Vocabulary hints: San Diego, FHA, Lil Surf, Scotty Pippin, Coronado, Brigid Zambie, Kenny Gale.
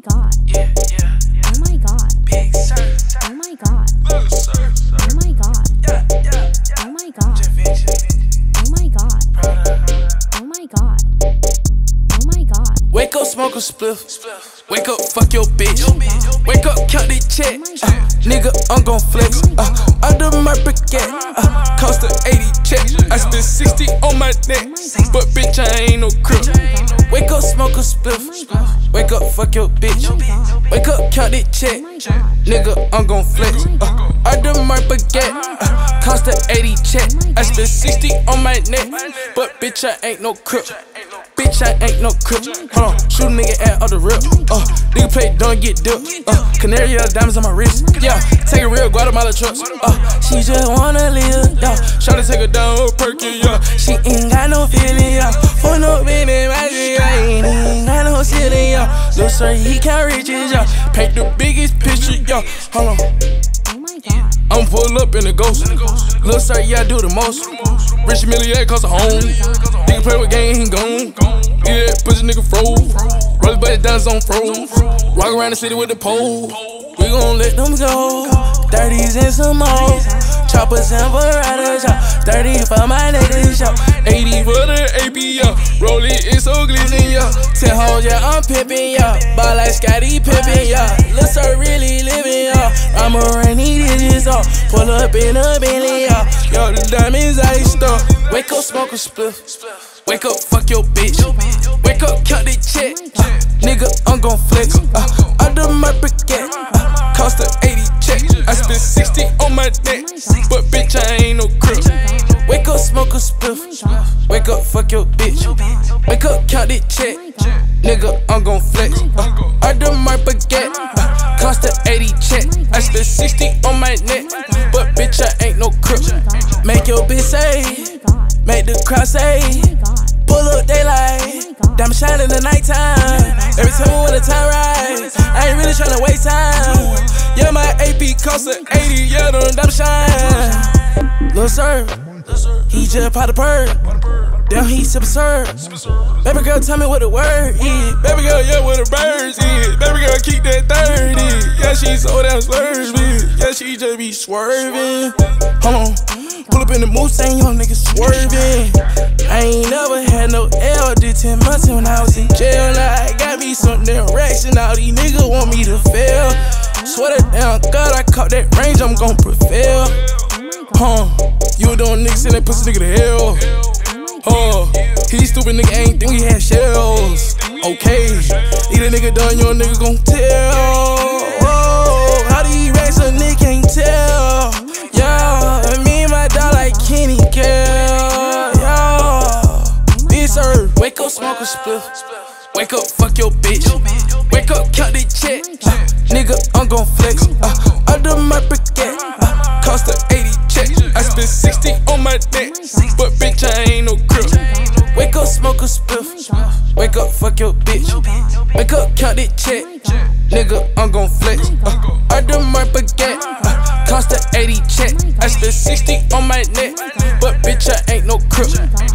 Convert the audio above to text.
god. Oh my god. Big Surf. Oh my god. Lil Surf. Oh my god. Oh my god. Oh my god. Oh my god. Oh my god. Wake up, smoke a spliff. Wake up, fuck your bitch. Wake up, count the check. Nigga, I'm gon' flex. Under my briquette. Cost a 80 check. I spent 60 on my neck. But bitch, I ain't no crib. Wake up, smoke a spliff. Wake up, fuck your bitch. Wake up, count the check. Nigga, I'm gon' flex. Under my baguette. Cost a 80 check. I spent 60 on my neck. But bitch, I ain't no crib. Bitch, I ain't no crib. Hold on, shoot a nigga at all the rip. Nigga play, don't get dipped. Canary diamonds on my wrist. Yeah, take a real Guatemala trucks. She just wanna live. Yeah, try to take her down with Perky. Yeah, she ain't got no feeling. Yeah, for no baby, my dear. I ain't got no ceiling. Yeah, Lil Surf, he can't reach it. Yeah, paint the biggest picture. Yeah, hold on. I'm pull up in the ghost. Lil Surf, yeah, I do the most. Rich million cost a home. Nigga play with gang, he gone. Yeah, that pussy nigga froze. Roll his body down, zone froze. Walk around the city with the pole. We gon' let them go. 30s and some more. Choppers and Veratas, yeah. 30 for my niggas, yeah. 80 for the AP, roll it, it's so glizzy, yeah. 10 hoes, yeah, I'm pimpin', yeah. Ball like Scotty Pippin', yeah. Lil Surf really livin', yeah. I'm a rainy digits, yeah. Pull up in a Bentley, yeah. Yo, the diamonds iced up. Wake up, smoke a spliff. Wake up, fuck your bitch. Wake up, count the check. Nigga, I'm gon' flex. Under my briquette. Cost a 80 check. I spent 60 on my neck. But bitch, I ain't no crib. Wake up, smoke a spliff. Wake up, fuck your bitch. Wake up, count it check. Nigga, I'm gon' flex. I done my baguette. Cost a 80 check. I spent 60 on my neck. But bitch, I ain't no crib. Make your bitch say. Make the crowd say. Pull up daylight. Diamond shine in the nighttime. Every time when the time rise. I ain't really tryna waste time. Yeah, my AP cost a 80, yeah, them diamond shine. Lil Surf, he just popped a perk. Down he sippin' Surf. Baby girl, tell me what the word is. Baby girl, yeah, what the birds is. Baby girl, keep that 30. Yeah, she so damn slurvy. Yeah, she just be swerving. Hold on, pull up in the moose, saying young niggas swerving. I ain't never had no L, did 10 months when I was in jail. Now I got me some direction, all these niggas want me to fail. Swear to damn God, I caught that range, I'm gon' prevail. You don't niggas send that pussy nigga to hell. He stupid nigga ain't think we had shells. Okay, either nigga done, your nigga gon' tell. How these racks a nigga can't tell. Yeah, me and my dog like Kenny Gale. Yeah, Lil Surf, wake up, smoke a spliff. Wake up, fuck your bitch. Wake up, count the check. Nigga, I'm gon' flex. Under my briquette. Cost a 80 check. I spent 60 on my neck. But bitch, I ain't no crib. Wake up, smoke a spliff. Wake up, fuck your bitch. Wake up, count the check. Nigga, I'm gon' flex. Under my baguette. Cost a 80 check. I spent 60 on my neck. But bitch, I ain't no crib.